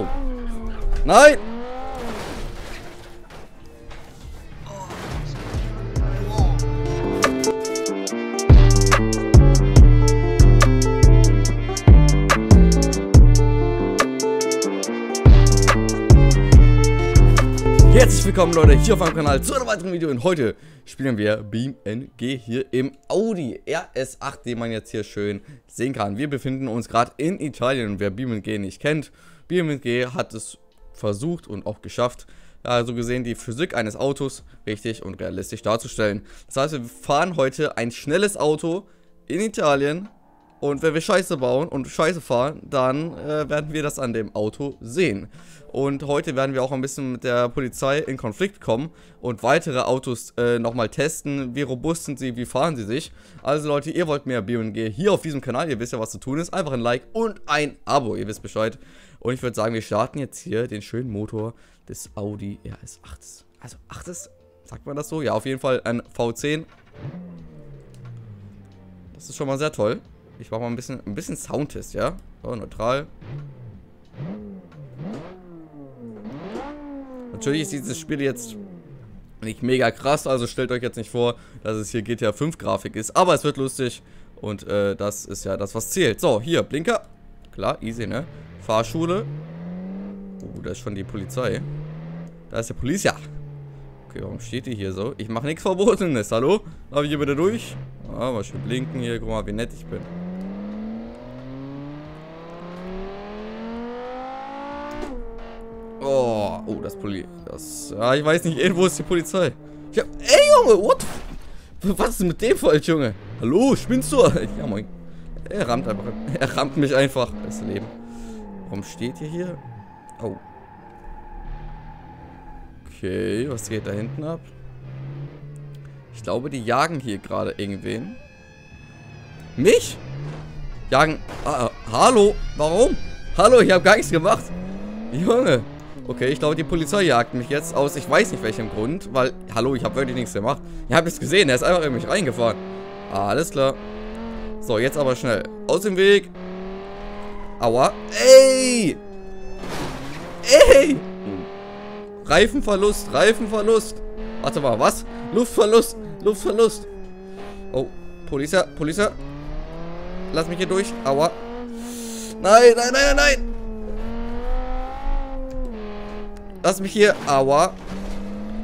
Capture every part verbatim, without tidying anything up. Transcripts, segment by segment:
Oh. Nein! Herzlich willkommen Leute hier auf meinem Kanal zu einem weiteren Video und heute spielen wir BeamNG hier im Audi R S acht, den man jetzt hier schön sehen kann. Wir befinden uns gerade in Italien und wer BeamNG nicht kennt, BeamNG hat es versucht und auch geschafft, also gesehen die Physik eines Autos richtig und realistisch darzustellen. Das heißt, wir fahren heute ein schnelles Auto in Italien und wenn wir Scheiße bauen und Scheiße fahren, dann äh, werden wir das an dem Auto sehen. Und heute werden wir auch ein bisschen mit der Polizei in Konflikt kommen und weitere Autos äh, nochmal testen. Wie robust sind sie, wie fahren sie sich. Also Leute, ihr wollt mehr BeamNG hier auf diesem Kanal. Ihr wisst ja, was zu tun ist. Einfach ein Like und ein Abo, ihr wisst Bescheid. Und ich würde sagen, wir starten jetzt hier den schönen Motor des Audi R S acht. Also achtes, sagt man das so? Ja, auf jeden Fall ein V zehn. Das ist schon mal sehr toll. Ich mache mal ein bisschen, ein bisschen Soundtest, ja? So, neutral. Natürlich ist dieses Spiel jetzt nicht mega krass, also stellt euch jetzt nicht vor, dass es hier G T A fünf Grafik ist. Aber es wird lustig und äh, das ist ja das, was zählt. So, hier, Blinker. Klar, easy, ne? Fahrschule. Oh, da ist schon die Polizei. Da ist der Polizia. Okay, warum steht die hier so? Ich mache nichts Verbotenes, hallo? Darf ich hier bitte durch? Ah, mal schön blinken hier, guck mal, wie nett ich bin. Oh, oh, das Poli... Das... Ah, ich weiß nicht, irgendwo ist die Polizei. Ich hab... Ey, Junge, what? Was ist mit dem falsch, Junge? Hallo, spinnst du? Ja, moin. Er rammt einfach. Er rammt mich einfach. Das Leben. Warum steht ihr hier? Oh. Okay, was geht da hinten ab? Ich glaube, die jagen hier gerade irgendwen. Mich? Jagen... Ah, hallo? Warum? Hallo, ich habe gar nichts gemacht. Junge. Okay, ich glaube, die Polizei jagt mich jetzt aus, ich weiß nicht welchem Grund, weil, hallo, ich habe wirklich nichts gemacht. Ihr habt es gesehen, er ist einfach in mich reingefahren. Alles klar. So, jetzt aber schnell. Aus dem Weg. Aua. Ey! Ey! Reifenverlust, Reifenverlust. Warte mal, was? Luftverlust, Luftverlust. Oh, Polizei, Polizei. Lass mich hier durch. Aua. Nein, nein, nein, nein. Lass mich hier, aua.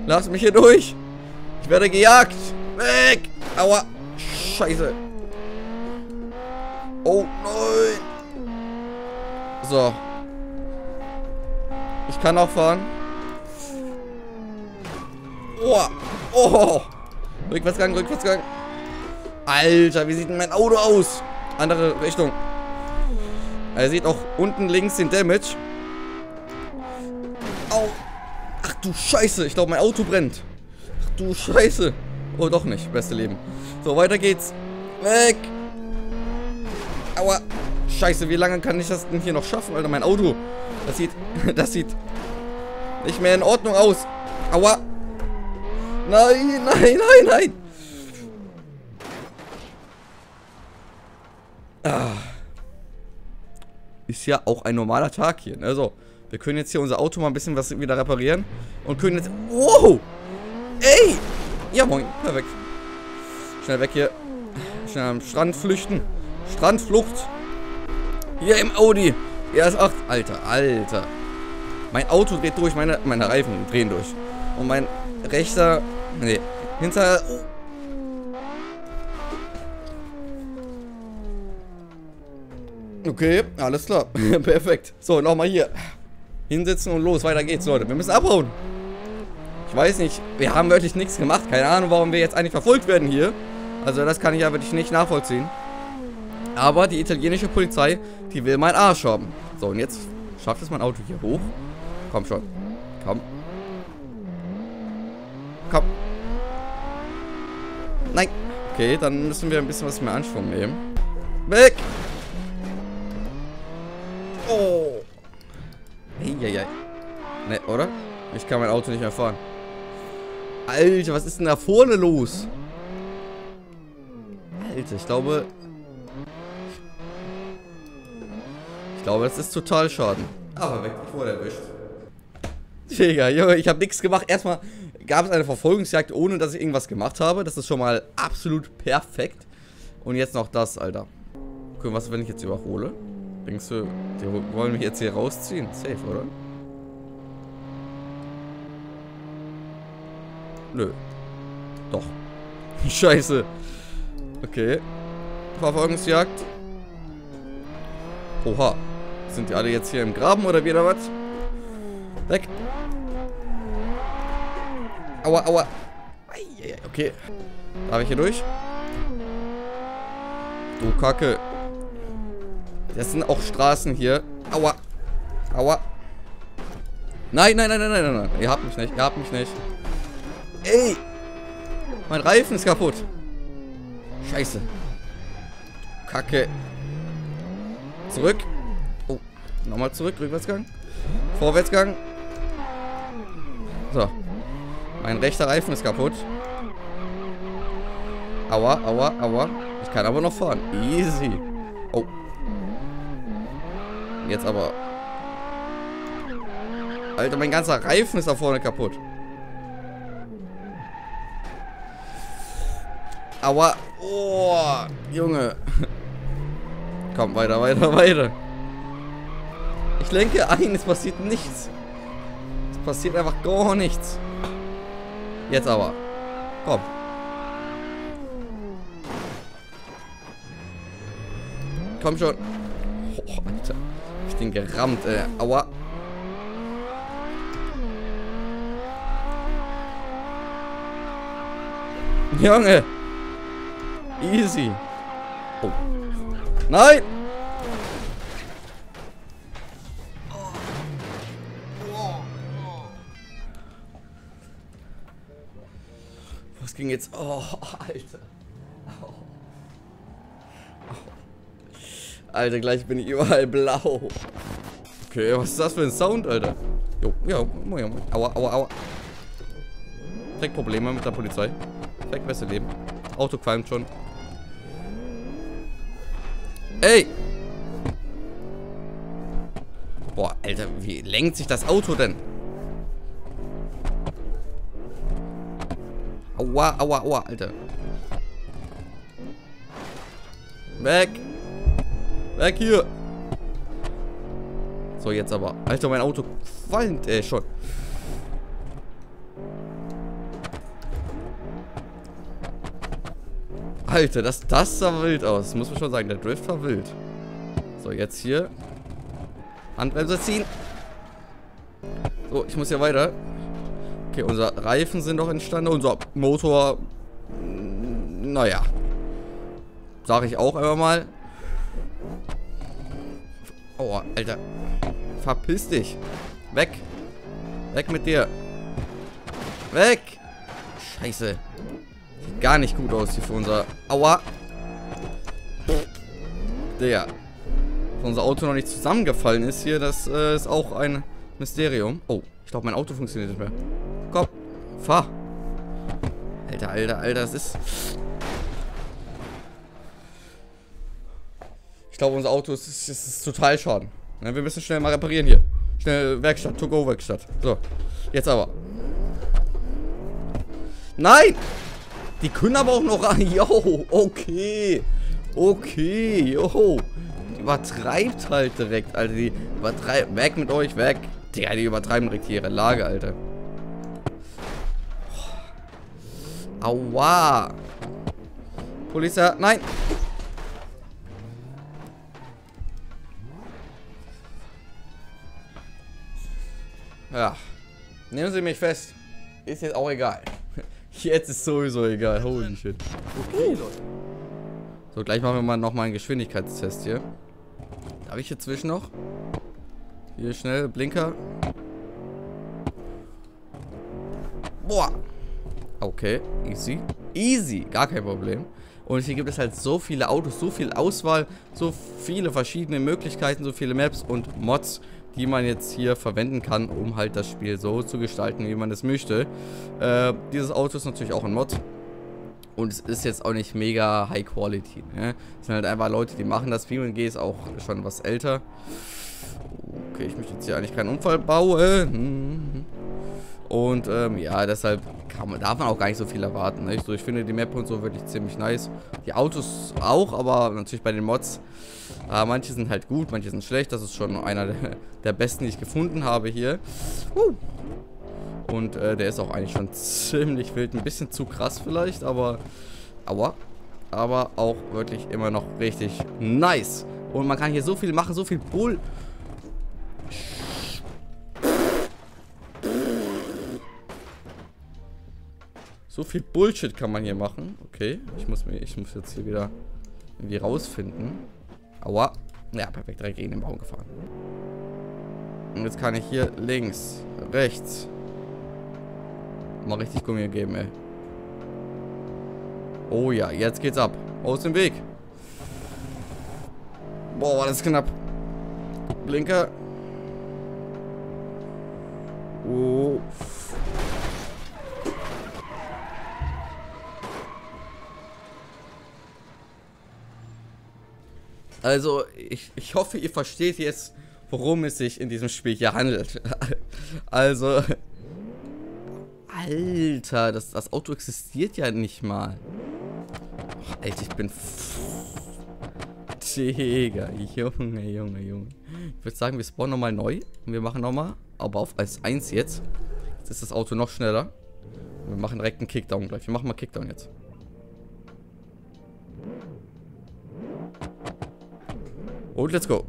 Lass mich hier durch. Ich werde gejagt. Weg. Aua. Scheiße. Oh nein. So. Ich kann auch fahren. Oh. Oh. Rückwärtsgang, Rückwärtsgang. Alter, wie sieht denn mein Auto aus? Andere Richtung. Er sieht auch unten links den Damage. Au. Ach du Scheiße, ich glaube mein Auto brennt. Ach du Scheiße. Oh, doch nicht, beste Leben. So, weiter geht's. Weg. Aua. Scheiße, wie lange kann ich das denn hier noch schaffen, Alter? Mein Auto, das sieht, das sieht nicht mehr in Ordnung aus. Aua. Nein, nein, nein, nein. Ah. Ist ja auch ein normaler Tag hier, ne? So. Wir können jetzt hier unser Auto mal ein bisschen was wieder reparieren. Und können jetzt... Wow! Ey! Ja, moin. Perfekt. Schnell weg hier. Schnell am Strand flüchten. Strandflucht. Hier im Audi. R S acht. Alter, Alter. Mein Auto dreht durch. Meine, meine Reifen drehen durch. Und mein rechter... Nee. Hinter... Oh. Okay, alles klar. Perfekt. So, nochmal hier. Hinsitzen und los, weiter geht's, Leute. Wir müssen abhauen. Ich weiß nicht, wir haben wirklich nichts gemacht. Keine Ahnung, warum wir jetzt eigentlich verfolgt werden hier. Also das kann ich ja wirklich nicht nachvollziehen. Aber die italienische Polizei, die will meinen Arsch haben. So, und jetzt schafft es mein Auto hier hoch. Komm schon. Komm. Komm. Nein. Okay, dann müssen wir ein bisschen was mehr Anschwung nehmen. Weg. Oh. Eieiei. Ne, oder? Ich kann mein Auto nicht mehr fahren. Alter, was ist denn da vorne los? Alter, ich glaube... Ich glaube, das ist total Schaden. Aber wirklich wurde erwischt. Digga, Junge, ich habe nichts gemacht. Erstmal gab es eine Verfolgungsjagd, ohne dass ich irgendwas gemacht habe. Das ist schon mal absolut perfekt. Und jetzt noch das, Alter. Okay, was, wenn ich jetzt überhole? Denkst du, die wollen mich jetzt hier rausziehen? Safe, oder? Nö. Doch. Scheiße. Okay. Verfolgungsjagd. Oha. Sind die alle jetzt hier im Graben oder wieder was? Weg. Aua, aua. Okay. Darf ich hier durch? Du Kacke. Das sind auch Straßen hier. Aua. Aua. Nein, nein, nein, nein, nein, nein. Ihr habt mich nicht. Ihr habt mich nicht. Ey. Mein Reifen ist kaputt. Scheiße. Kacke. Zurück. Oh. Nochmal zurück. Rückwärtsgang. Vorwärtsgang. So. Mein rechter Reifen ist kaputt. Aua, aua, aua. Ich kann aber noch fahren. Easy. Oh. Jetzt aber. Alter, mein ganzer Reifen ist da vorne kaputt. Aua. Oh, Junge. Komm, weiter, weiter, weiter. Ich lenke ein, es passiert nichts. Es passiert einfach gar nichts. Jetzt aber. Komm. Komm schon. Oh, Alter. Ich bin gerammt, ey. Aua. Junge. Easy. Oh. Nein. Was ging jetzt? Oh, Alter. Oh. Oh. Alter, gleich bin ich überall blau. Okay, was ist das für ein Sound, Alter? Jo, ja, moin, moin. Aua, aua, aua. Direkt Probleme mit der Polizei. Direkt besser leben. Auto qualmt schon. Ey! Boah, Alter, wie lenkt sich das Auto denn? Aua, aua, aua, Alter. Weg! Weg hier! So, jetzt aber. Alter, mein Auto qualmt, ey, schon. Alter, das, das sah wild aus. Das muss man schon sagen, der Drift war wild. So, jetzt hier. Handbremse ziehen. So, ich muss hier weiter. Okay, unsere Reifen sind noch entstanden. Unser Motor. Naja. Sag ich auch einfach mal. Oh, Alter. Verpiss dich. Weg. Weg mit dir. Weg. Scheiße. Sieht gar nicht gut aus hier für unser. Aua. Digga. Dass unser Auto noch nicht zusammengefallen ist hier, das äh, ist auch ein Mysterium. Oh, ich glaube, mein Auto funktioniert nicht mehr. Komm, fahr. Alter, Alter, Alter, das ist... Ich glaube, unser Auto ist, ist, ist total schaden. Wir müssen schnell mal reparieren hier. Schnell Werkstatt, To-Go-Werkstatt. So, jetzt aber. Nein! Die können aber auch noch rein. Jo, okay. Okay, jo. Die übertreibt halt direkt, Alter. Die übertreibt. Weg mit euch, weg. Digga, die übertreiben direkt ihre Lage, Alter. Aua. Polizei, nein. Ja. Nehmen Sie mich fest. Ist jetzt auch egal. Jetzt ist sowieso egal. Holy shit. Okay, Leute. So, gleich machen wir mal nochmal einen Geschwindigkeitstest hier. Darf ich hier zwischen noch? Hier schnell, Blinker. Boah. Okay, easy. Easy, gar kein Problem. Und hier gibt es halt so viele Autos, so viel Auswahl, so viele verschiedene Möglichkeiten, so viele Maps und Mods, die man jetzt hier verwenden kann, um halt das Spiel so zu gestalten, wie man es möchte. Äh, dieses Auto ist natürlich auch ein Mod. Und es ist jetzt auch nicht mega High Quality. Ne? Es sind halt einfach Leute, die machen das. BeamNG ist auch schon was älter. Okay, ich möchte jetzt hier eigentlich keinen Unfall bauen. Und ähm, ja, deshalb kann man, darf man auch gar nicht so viel erwarten. Ne? Ich, so, ich finde die Map und so wirklich ziemlich nice. Die Autos auch, aber natürlich bei den Mods. Äh, manche sind halt gut, manche sind schlecht. Das ist schon einer der, der besten, die ich gefunden habe hier. Uh. Und äh, der ist auch eigentlich schon ziemlich wild. Ein bisschen zu krass vielleicht, aber... Aua. Aber auch wirklich immer noch richtig nice. Und man kann hier so viel machen, so viel Bull... So viel Bullshit kann man hier machen. Okay, ich muss, mir, ich muss jetzt hier wieder irgendwie rausfinden. Aua. Ja, perfekt, direkt gegen den Baum gefahren. Und jetzt kann ich hier links, rechts. Mal richtig Gummi geben, ey. Oh ja, jetzt geht's ab. Aus dem Weg. Boah, war das knapp. Blinker. Oh. Also, ich, ich hoffe, ihr versteht jetzt, worum es sich in diesem Spiel hier handelt. Also, Alter, das, das Auto existiert ja nicht mal. Ach, Alter, ich bin... Digga, Junge, Junge, Junge. Ich würde sagen, wir spawnen nochmal neu. Und wir machen nochmal, aber auf als eins jetzt. Jetzt ist das Auto noch schneller. Und wir machen direkt einen Kickdown gleich. Wir machen mal Kickdown jetzt. Und let's go.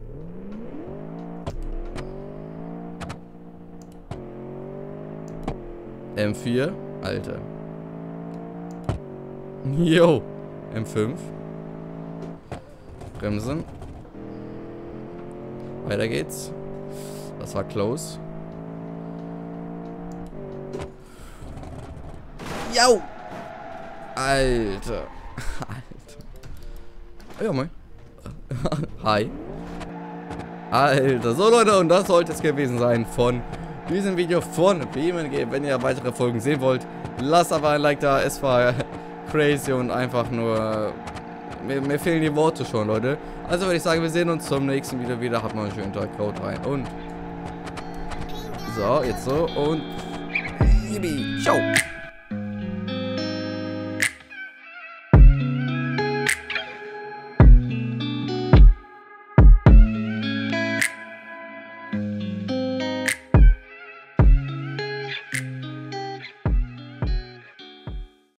M vier. Alter. Yo. M fünf. Bremsen. Weiter geht's. Das war close. Yo. Alter. Alter. Ja, moin. Hi. Alter, so Leute, und das sollte es gewesen sein von diesem Video von BeamNG. Wenn ihr weitere Folgen sehen wollt, lasst aber ein Like da. Es war crazy und einfach nur... Mir, mir fehlen die Worte schon, Leute. Also würde ich sagen, wir sehen uns zum nächsten Video wieder. Habt noch einen schönen Tag. Haut rein und... So, jetzt so und... Ciao.